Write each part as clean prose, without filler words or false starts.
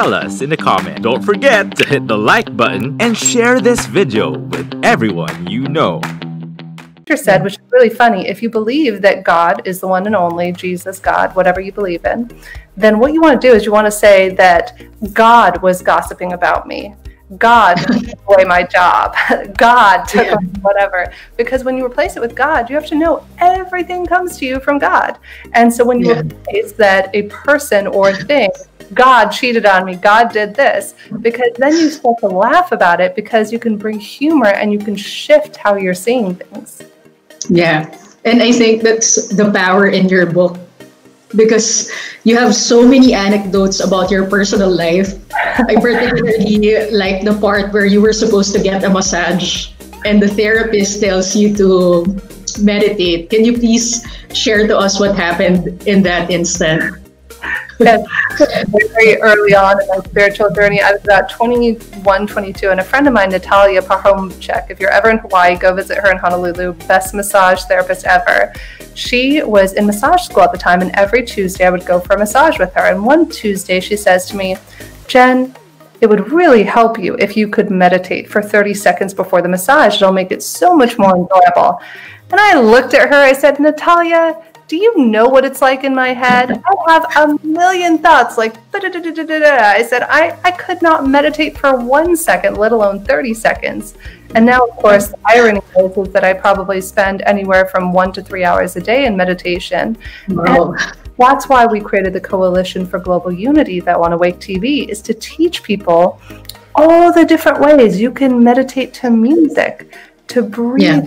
tell us in the comment. Don't forget to hit the like button and share this video with everyone you know. Said, which is really funny, if you believe that God is the one and only, Jesus, God, whatever you believe in, then what you want to do is you want to say that God was gossiping about me. God took away my job. God took away whatever. Because when you replace it with God, you have to know everything comes to you from God. And so when you replace that a person or thing, God cheated on me, God did this, because then you start to laugh about it because you can bring humor and you can shift how you're seeing things. Yeah, and I think that's the power in your book, because you have so many anecdotes about your personal life. I particularly like the part where you were supposed to get a massage and the therapist tells you to meditate. Can you please share to us what happened in that instant? Yes, very early on in my spiritual journey, I was about 21, 22, and a friend of mine, Natalia Pahomchek, if you're ever in Hawaii, go visit her in Honolulu, best massage therapist ever. She was in massage school at the time, and every Tuesday I would go for a massage with her. And one Tuesday she says to me, "Jen, it would really help you if you could meditate for 30 seconds before the massage. It'll make it so much more enjoyable." And I looked at her, I said, "Natalia, do you know what it's like in my head? I have a million thoughts, like da da da da da da." I said, I could not meditate for 1 second, let alone 30 seconds. And now, of course, the irony is that I probably spend anywhere from 1 to 3 hours a day in meditation. Wow. And that's why we created the Coalition for Global Unity that on Awake TV, is to teach people all the different ways you can meditate, to music, to breathing. Yeah.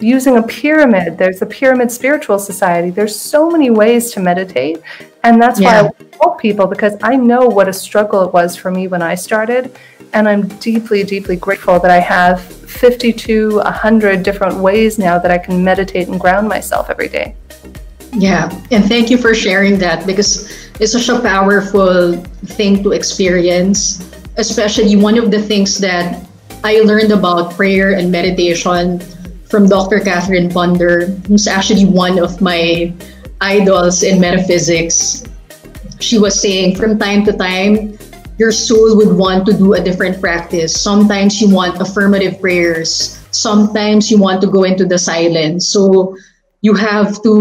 Using a pyramid, there's a pyramid spiritual society. There's so many ways to meditate. And that's why I help people, because I know what a struggle it was for me when I started. And I'm deeply, deeply grateful that I have 50 to 100 different ways now that I can meditate and ground myself every day. Yeah. And thank you for sharing that, because it's such a powerful thing to experience. Especially one of the things that I learned about prayer and meditation from Dr. Catherine Ponder, who's actually one of my idols in metaphysics. She was saying, from time to time, your soul would want to do a different practice. Sometimes you want affirmative prayers. Sometimes you want to go into the silence. So you have to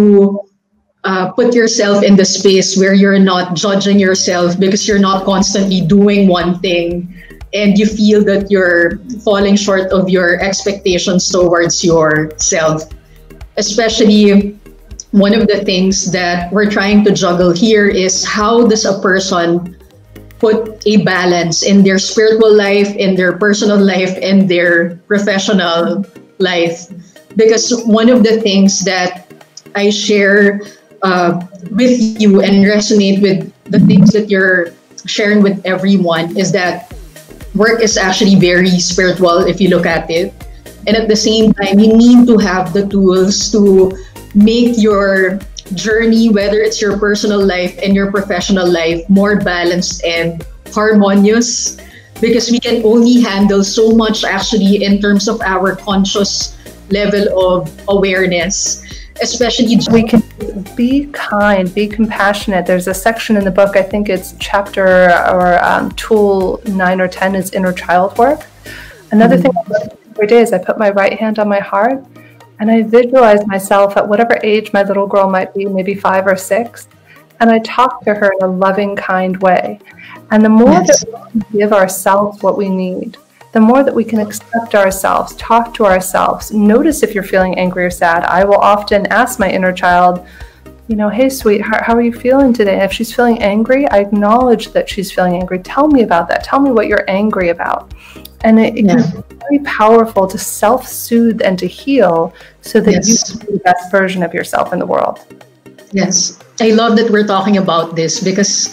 put yourself in the space where you're not judging yourself, because you're not constantly doing one thing and you feel that you're falling short of your expectations towards yourself. Especially one of the things that we're trying to juggle here is, how does a person put a balance in their spiritual life, in their personal life, and their professional life? Because one of the things that I share with you and resonate with the things that you're sharing with everyone is that work is actually very spiritual if you look at it. And at the same time, you need to have the tools to make your journey, whether it's your personal life and your professional life, more balanced and harmonious, because we can only handle so much actually in terms of our conscious level of awareness. Especially we can be kind, be compassionate. There's a section in the book, I think it's chapter or tool 9 or 10, is inner child work. Another thing I do every day is I put my right hand on my heart and I visualize myself at whatever age my little girl might be, maybe 5 or 6, and I talk to her in a loving, kind way. And the more that we can give ourselves what we need, the more that we can accept ourselves, talk to ourselves, notice if you're feeling angry or sad. I will often ask my inner child, you know, "Hey, sweetheart, how are you feeling today?" And if she's feeling angry, I acknowledge that she's feeling angry. Tell me about that. Tell me what you're angry about. And it can be very powerful to self-soothe and to heal so that you can be the best version of yourself in the world. Yes. I love that we're talking about this, because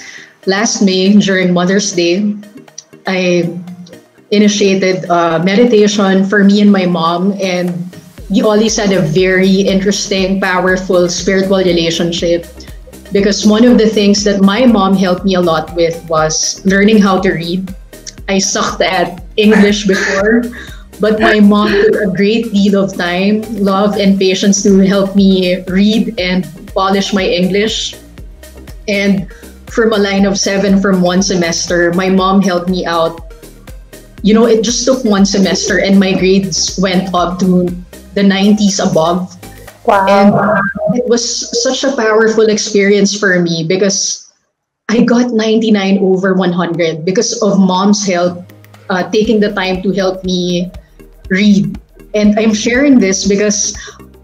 last May during Mother's Day, I initiated meditation for me and my mom, and we always had a very interesting, powerful spiritual relationship, because one of the things that my mom helped me a lot with was learning how to read. I sucked at English before, but my mom took a great deal of time, love, and patience to help me read and polish my English. And from a line of 7 from one semester, my mom helped me out. You know, it just took one semester and my grades went up to the 90s above. Wow. And it was such a powerful experience for me because I got 99 over 100 because of mom's help, taking the time to help me read. And I'm sharing this because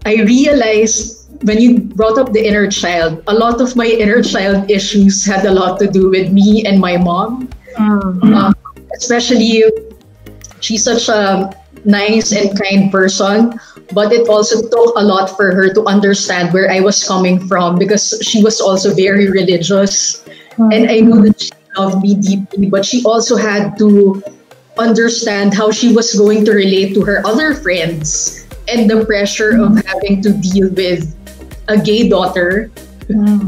I realized when you brought up the inner child, a lot of my inner child issues had a lot to do with me and my mom. Mm-hmm. Especially, she's such a nice and kind person, but it also took a lot for her to understand where I was coming from because she was also very religious. Mm-hmm. And I knew that she loved me deeply, but she also had to understand how she was going to relate to her other friends and the pressure of having to deal with a gay daughter. Wow.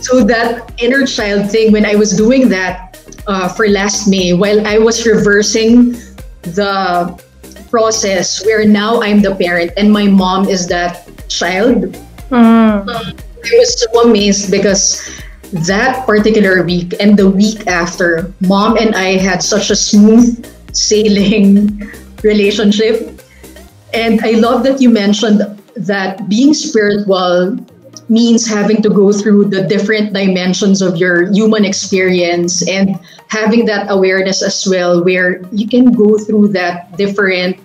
So that inner child thing, when I was doing that for last May, while I was reversing the process where now I'm the parent and my mom is that child, I was so amazed because that particular week and the week after, mom and I had such a smooth sailing relationship. And I love that you mentioned that being spiritual means having to go through the different dimensions of your human experience and having that awareness as well, where you can go through that different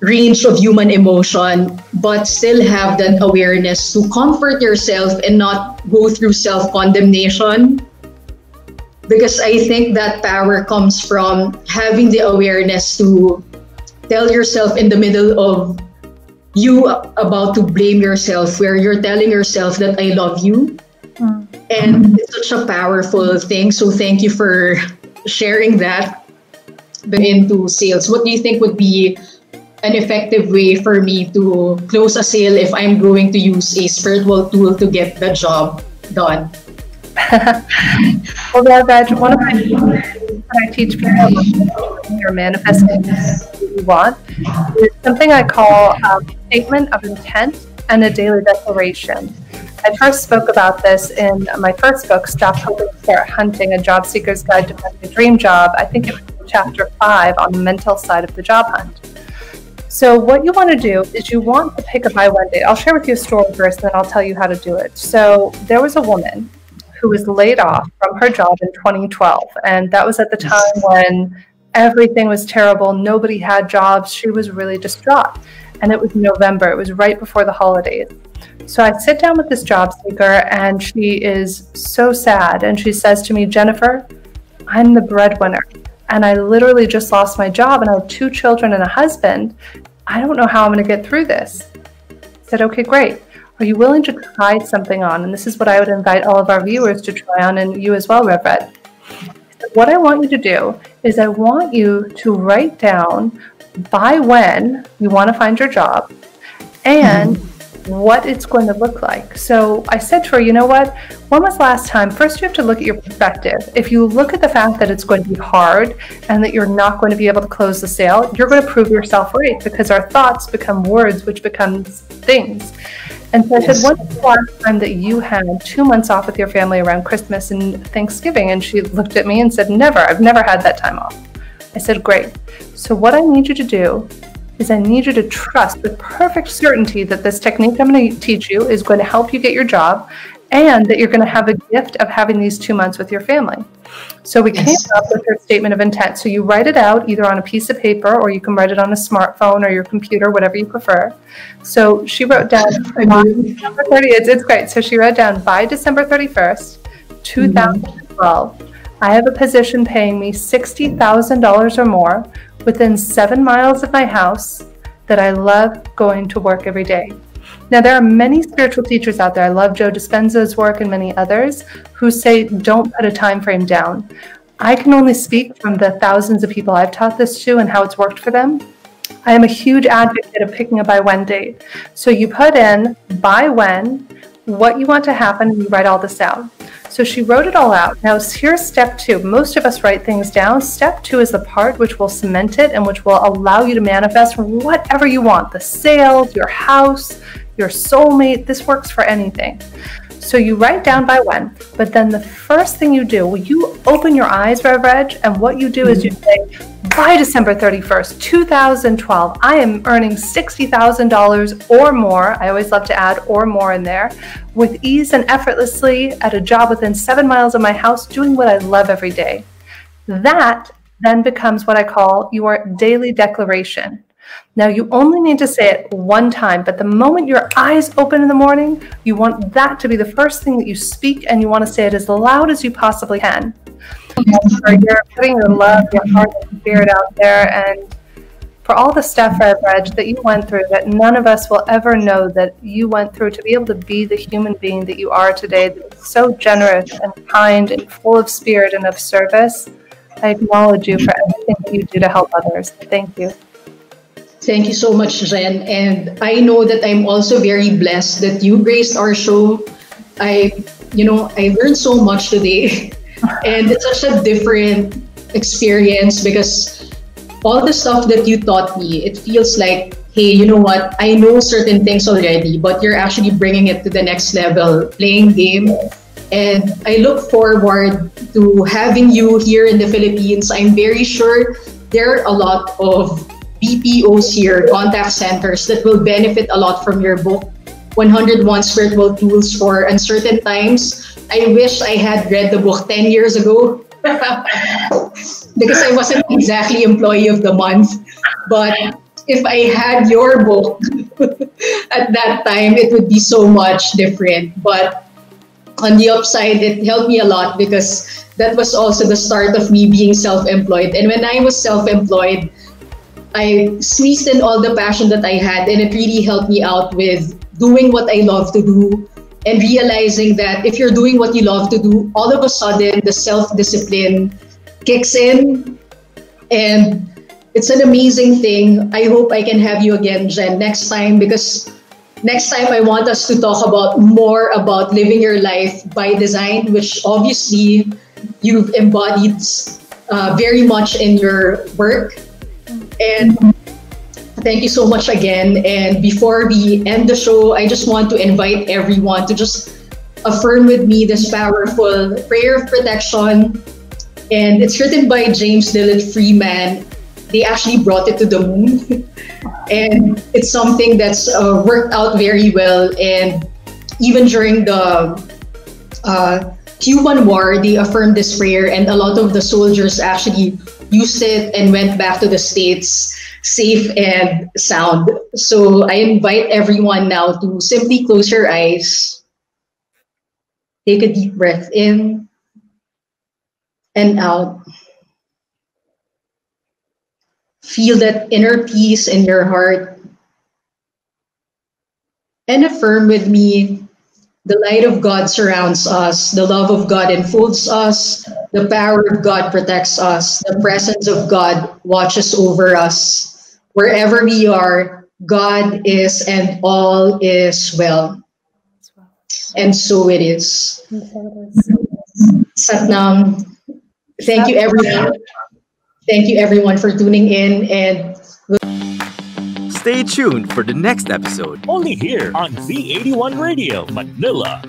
range of human emotion, but still have that awareness to comfort yourself and not go through self-condemnation. Because I think that power comes from having the awareness to tell yourself in the middle of you about to blame yourself, where you're telling yourself that I love you. And it's such a powerful thing. So thank you for sharing that into sales. What do you think would be an effective way for me to close a sale if I'm going to use a spiritual tool to get the job done? Well, that's one of my things that I teach people about your manifesting what you want is something I call a statement of intent and a daily declaration. I first spoke about this in my first book, Stop Hoping, Start Hunting, A Job Seeker's Guide to Finding a Dream Job. I think it was chapter 5 on the mental side of the job hunt. So what you want to do is you want to pick a by one date. I'll share with you a story first, then I'll tell you how to do it. So there was a woman who was laid off from her job in 2012. And that was at the time when everything was terrible. Nobody had jobs. She was really distraught. And it was November. It was right before the holidays. So I sit down with this job seeker and she is so sad. And she says to me, Jennifer, I'm the breadwinner. And I literally just lost my job and I have 2 children and a husband. I don't know how I'm going to get through this. I said, okay, great. Are you willing to try something on? And this is what I would invite all of our viewers to try on, and you as well, Reverend. What I want you to do is I want you to write down by when you want to find your job and what it's going to look like. So I said to her, you know what, when was last time? First, you have to look at your perspective. If you look at the fact that it's going to be hard and that you're not going to be able to close the sale, you're going to prove yourself right because our thoughts become words, which becomes things. And so I said, when was the last time that you had 2 months off with your family around Christmas and Thanksgiving? And she looked at me and said, never, I've never had that time off. I said, great. So what I need you to do is I need you to trust with perfect certainty that this technique I'm going to teach you is going to help you get your job and that you're going to have a gift of having these 2 months with your family. So we came up with her statement of intent. So you write it out either on a piece of paper or you can write it on a smartphone or your computer, whatever you prefer. So she wrote down, December 30th, it's great. So she wrote down, by December 31st, 2012, I have a position paying me $60,000 or more within 7 miles of my house that I love going to work every day. Now, there are many spiritual teachers out there. I love Joe Dispenza's work and many others who say, don't put a time frame down. I can only speak from the thousands of people I've taught this to and how it's worked for them. I am a huge advocate of picking a by when date. So you put in by when, what you want to happen, and you write all this out. So she wrote it all out. Now here's step 2. Most of us write things down. Step 2 is the part which will cement it and which will allow you to manifest whatever you want. The sales, your house, your soulmate. This works for anything. So you write down by when, but then the first thing you do, you open your eyes, Rev Reg, and what you do is you say, by December 31st, 2012, I am earning $60,000 or more. I always love to add or more in there, with ease and effortlessly at a job within 7 miles of my house, doing what I love every day. That then becomes what I call your daily declaration. Now, you only need to say it one time, but the moment your eyes open in the morning, you want that to be the first thing that you speak, and you want to say it as loud as you possibly can. So you're putting your love, your heart, and spirit out there, and for all the stuff, Rev Reg, that you went through, that none of us will ever know that you went through, to be able to be the human being that you are today, that's so generous and kind and full of spirit and of service, I acknowledge you for everything that you do to help others. Thank you. Thank you so much, Jen. And I know that I'm also very blessed that you graced our show. I learned so much today. And it's such a different experience because all the stuff that you taught me, it feels like, hey, you know what? I know certain things already, but you're actually bringing it to the next level, playing game. And I look forward to having you here in the Philippines. I'm very sure there are a lot of BPOs here, contact centers, that will benefit a lot from your book, 101 Spiritual Tools for Uncertain Times. I wish I had read the book 10 years ago because I wasn't exactly employee of the month. But if I had your book at that time, it would be so much different. But on the upside, it helped me a lot because that was also the start of me being self-employed. And when I was self-employed, I squeezed in all the passion that I had, and it really helped me out with doing what I love to do and realizing that if you're doing what you love to do, all of a sudden the self-discipline kicks in, and it's an amazing thing. I hope I can have you again, Jen, next time, because next time I want us to talk about more about living your life by design, which obviously you've embodied very much in your work. And thank you so much again. And before we end the show, I just want to invite everyone to just affirm with me this powerful prayer of protection. And it's written by James Dillard Freeman. They actually brought it to the moon. And it's something that's worked out very well. And even during the Cuban War, they affirmed this prayer, and a lot of the soldiers actually used it and went back to the States safe and sound. So I invite everyone now to simply close your eyes, take a deep breath in and out. Feel that inner peace in your heart and affirm with me: the light of God surrounds us, the love of God enfolds us, the power of God protects us, the presence of God watches over us. Wherever we are, God is, and all is well. And so it is. Satnam. Thank you, everyone. Thank you, everyone, for tuning in, and stay tuned for the next episode. Only here on V81 Radio Manila.